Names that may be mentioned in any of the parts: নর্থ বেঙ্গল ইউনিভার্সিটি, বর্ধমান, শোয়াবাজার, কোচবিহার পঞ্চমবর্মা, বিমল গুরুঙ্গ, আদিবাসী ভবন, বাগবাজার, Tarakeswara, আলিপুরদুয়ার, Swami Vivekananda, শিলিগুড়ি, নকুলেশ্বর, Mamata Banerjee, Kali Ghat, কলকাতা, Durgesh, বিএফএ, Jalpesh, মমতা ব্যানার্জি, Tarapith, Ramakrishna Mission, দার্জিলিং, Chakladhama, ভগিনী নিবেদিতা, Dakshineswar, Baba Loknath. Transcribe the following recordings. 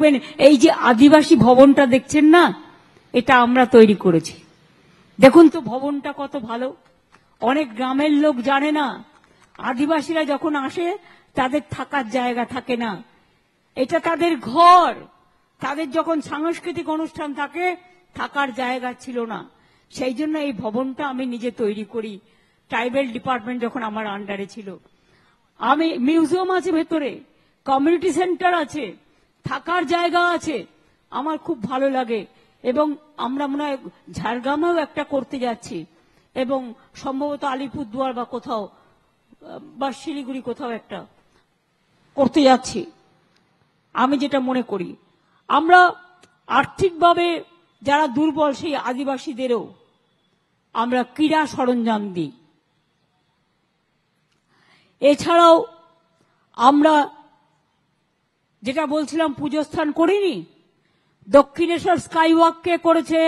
থাকবেন। এই যে আদিবাসী ভবনটা দেখছেন না, এটা আমরা তৈরি করেছি। দেখুন তো ভবনটা কত ভালো। অনেক গ্রামের লোক জানে না, আদিবাসীরা যখন আসে তাদের থাকার জায়গা থাকে না, এটা তাদের ঘর। তাদের যখন সাংস্কৃতিক অনুষ্ঠান থাকে থাকার জায়গা ছিল না, সেই জন্য এই ভবনটা আমি নিজে তৈরি করি। ট্রাইবেল ডিপার্টমেন্ট যখন আমার আন্ডারে ছিল, আমি মিউজিয়াম আছে ভেতরে, কমিউনিটি সেন্টার আছে, থাকার জায়গা আছে, আমার খুব ভালো লাগে। এবং আমরা মনে হয় ঝাড়গ্রামেও একটা করতে যাচ্ছি, এবং সম্ভবত আলিপুরদুয়ার বা কোথাও বা শিলিগুড়ি কোথাও একটা করতে যাচ্ছি। আমি যেটা মনে করি, আমরা আর্থিকভাবে যারা দুর্বল সেই আদিবাসীদেরও আমরা ক্রীড়া সরঞ্জাম দিই। এছাড়াও আমরা যেটা বলছিলাম পূজোস্থান করিনি, দক্ষিণেশ্বর স্কাইওয়াক কে করেছে,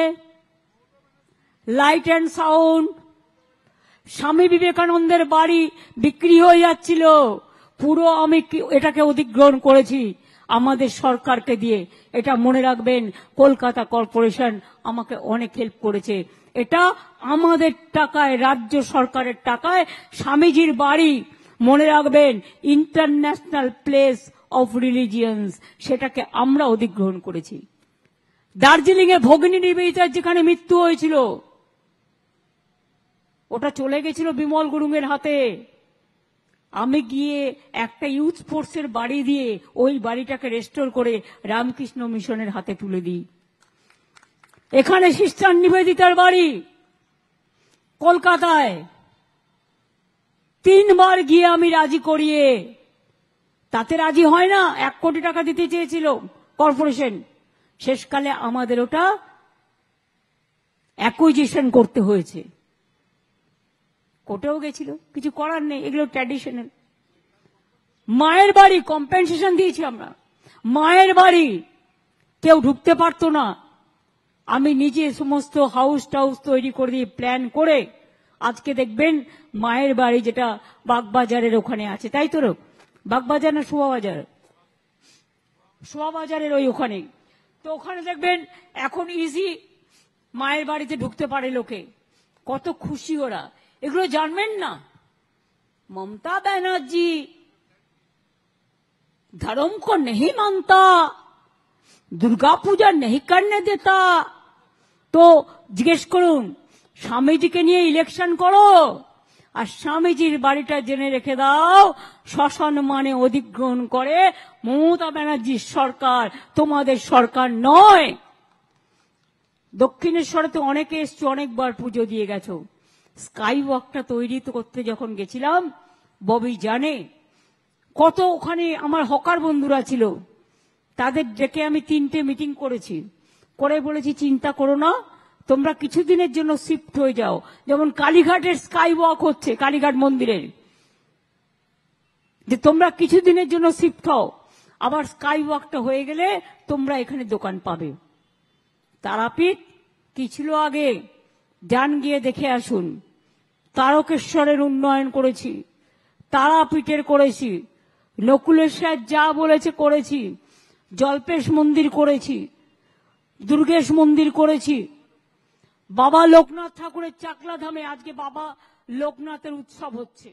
লাইট অ্যান্ড সাউন্ড, স্বামী বিবেকানন্দের বাড়ি বিক্রি হয়ে যাচ্ছিল, পুরো আমি এটাকে অধিগ্রহণ করেছি আমাদের সরকারকে দিয়ে। এটা মনে রাখবেন, কলকাতা কর্পোরেশন আমাকে অনেক হেল্প করেছে। এটা আমাদের টাকায়, রাজ্য সরকারের টাকায় স্বামীজির বাড়ি, মনে রাখবেন, ইন্টারন্যাশনাল প্লেস অফ রিলিজিয়ান্স, সেটাকে আমরা অধিগ্রহণ করেছি। দার্জিলিং এ ভগিনী নিবেদিতার যেখানে মৃত্যু হয়েছিল, ওটা চলে গেছিল বিমল গুরুঙ্গের হাতে। আমি গিয়ে একটা ইউথ ফোর্সের বাড়ি দিয়ে ওই বাড়িটাকে রেস্টোর করে রামকৃষ্ণ মিশনের হাতে তুলে দিই। এখানে সিস্টার নিবেদিতার বাড়ি কলকাতায় 3বার গিয়ে আমি রাজি করিয়ে, তাতে রাজি হয় না, 1 কোটি টাকা দিতে চেয়েছিল কর্পোরেশন, শেষকালে আমাদের ওটা অ্যাকুইজিশন করতে হয়েছে। কোটেও গেছিল, কিছু করার নেই, এগুলো ট্র্যাডিশনাল। মায়ের বাড়ি কম্পেনসেশন দিয়েছি আমরা, মায়ের বাড়ি কেউ ঢুকতে পারতো না, আমি নিজে সমস্ত হাউস টাউস তৈরি করে দিয়ে প্ল্যান করে আজকে দেখবেন মায়ের বাড়ি যেটা বাগবাজারের ওখানে আছে, তাই তো বাগবাজার না শোয়াবাজার, শোয়াবাজারের ওই ওখানে তো, ওখানে দেখবেন এখন ইজি মায়ের বাড়িতে ঢুকতে পারে লোকে, কত খুশি ওরা। এগুলো জানবেন না। মমতা ব্যানার্জি ধর্ম কো নেহি মানতা, দুর্গা পূজা নেহি করনে দেতা, তো জিজ্ঞেস করুন স্বামীজিকে নিয়ে ইলেকশন করো আর স্বামীজির বাড়িটা জেনে রেখে দাও, শ্মশান মানে অধিগ্রহণ করে মমতা ব্যানার্জির সরকার, তোমাদের সরকার নয়। দক্ষিণেশ্বরে তো অনেকে এসছো, অনেকবার পুজো দিয়ে গেছো। স্কাই ওয়াকটা তৈরি করতে যখন গেছিলাম, ববি জানে কত, ওখানে আমার হকার বন্ধুরা ছিল, তাদের ডেকে আমি 3টে মিটিং করেছি, করে বলেছি চিন্তা করো না, তোমরা কিছুদিনের জন্য শিফট হয়ে যাও। যেমন কালীঘাটের স্কাই ওয়াক হচ্ছে, কালীঘাট মন্দিরের, যে তোমরা কিছুদিনের জন্য শিফট হও, আবার স্কাই ওয়াকটা হয়ে গেলে তোমরা এখানে দোকান পাবে। তারাপীঠ কি ছিল আগে যান গিয়ে দেখে আসুন। তারকেশ্বরের উন্নয়ন করেছি, তারাপীঠের করেছি, নকুলেশ্বর যা বলেছে করেছি, জল্পেশ মন্দির করেছি, দুর্গেশ মন্দির করেছি, বাবা লোকনাথ ঠাকুরের চাকলাধামে আজকে বাবা লোকনাথের উৎসব হচ্ছে।